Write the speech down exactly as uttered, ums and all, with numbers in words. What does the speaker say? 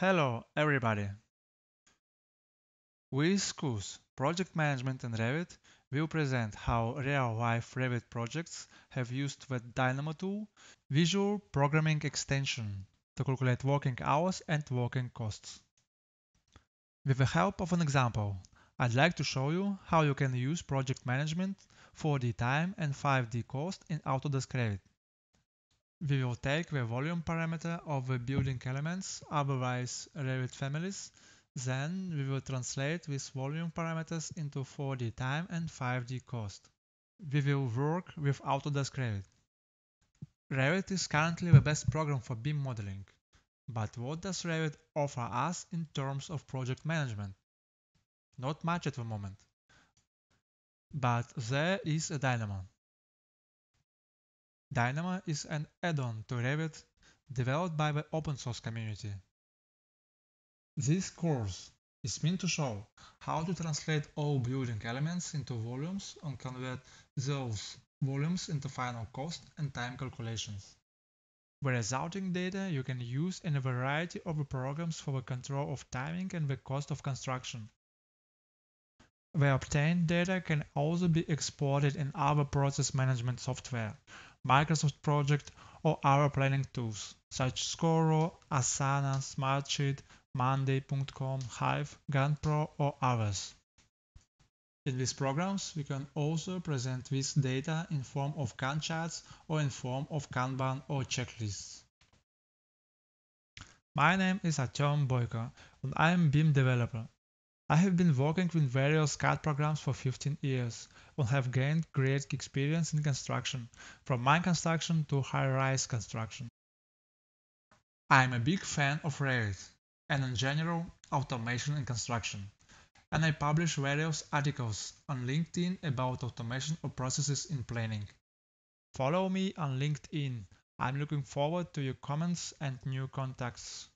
Hello everybody! With Scoro's Project Management and Revit, we'll present how real life Revit projects have used the Dynamo tool, visual programming extension, to calculate working hours and working costs. With the help of an example, I'd like to show you how you can use project management, four D time and five D cost in Autodesk Revit. We will take the volume parameter of the building elements, otherwise Revit families, then we will translate these volume parameters into four D time and five D cost. We will work with Autodesk Revit. Revit is currently the best program for B I M modeling, but what does Revit offer us in terms of project management? Not much at the moment, but there is a Dynamo. Dynamo is an add-on to Revit developed by the open source community. This course is meant to show how to translate all building elements into volumes and convert those volumes into final cost and time calculations. The resulting data you can use in a variety of programs for the control of timing and the cost of construction. The obtained data can also be exported in other process management software, Microsoft Project, or other planning tools such as Scoro, Asana, SmartSheet, Monday dot com, Hive, GanttPro, or others. In these programs, we can also present this data in form of Gantt charts or in form of Kanban or checklists. My name is Artem Boiko and I am a B I M developer. I have been working with various C A D programs for fifteen years and have gained great experience in construction, from mine construction to high-rise construction. I am a big fan of Revit and in general automation in construction, and I publish various articles on LinkedIn about automation of processes in planning. Follow me on LinkedIn. I'm looking forward to your comments and new contacts.